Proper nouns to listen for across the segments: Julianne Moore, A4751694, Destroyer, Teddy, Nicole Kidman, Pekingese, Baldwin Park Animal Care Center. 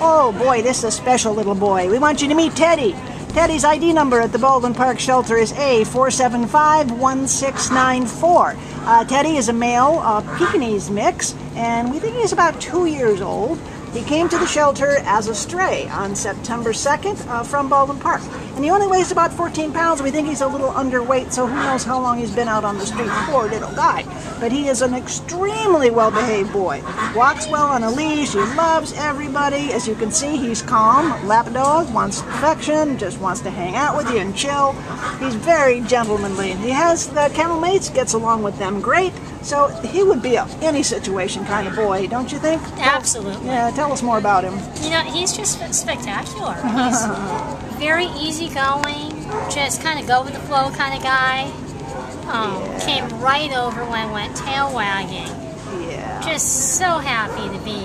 Oh boy, this is a special little boy. We want you to meet Teddy. Teddy's ID number at the Baldwin Park shelter is A4751694. Teddy is a male Pekingese mix, and we think he's about 2 years old. He came to the shelter as a stray on September 2nd from Baldwin Park. And he only weighs about 14 pounds. We think he's a little underweight, so who knows how long he's been out on the street. Poor little guy. But he is an extremely well-behaved boy. Walks well on a leash. He loves everybody. As you can see, he's calm. Lap dog, wants affection, just wants to hang out with you and chill. He's very gentlemanly. He has the kennel mates, gets along with them great. So he would be any situation kind of boy, don't you think? Absolutely. Yeah, tell us more about him. You know, he's just spectacular. He's very easygoing, just kind of go with the flow kind of guy. Came right over when I went tail wagging. Yeah. Just so happy to be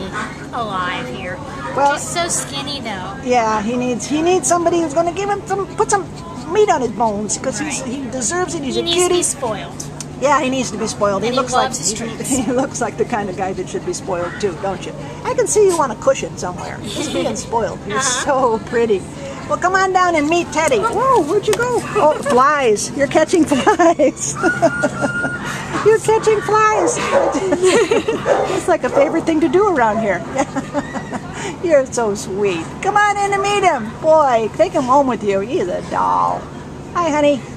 alive here. Well, just so skinny though. Yeah, he needs somebody who's going to give him put some meat on his bones, because he deserves it. He's a cutie. He needs to be spoiled. Yeah, he needs to be spoiled. He looks like the kind of guy that should be spoiled too, don't you? I can see you on a cushion somewhere. He's being spoiled. You're so pretty. Well, come on down and meet Teddy. Whoa, where'd you go? Oh, flies. You're catching flies. You're catching flies. It's like a favorite thing to do around here. You're so sweet. Come on in and meet him. Boy, take him home with you. He's a doll. Hi, honey.